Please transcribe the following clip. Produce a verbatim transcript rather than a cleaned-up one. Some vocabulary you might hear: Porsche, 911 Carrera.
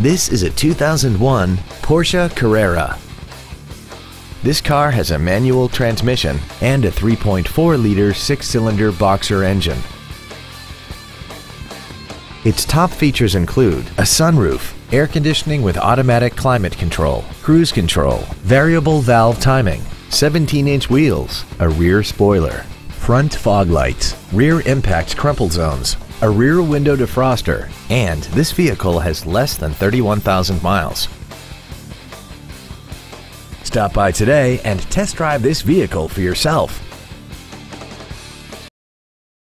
This is a two thousand one Porsche Carrera. This car has a manual transmission and a three point four liter six-cylinder boxer engine. Its top features include a sunroof, air conditioning with automatic climate control, cruise control, variable valve timing, seventeen inch wheels, a rear spoiler, front fog lights, rear impact crumple zones, a rear window defroster, and this vehicle has less than thirty-one thousand miles. Stop by today and test drive this vehicle for yourself.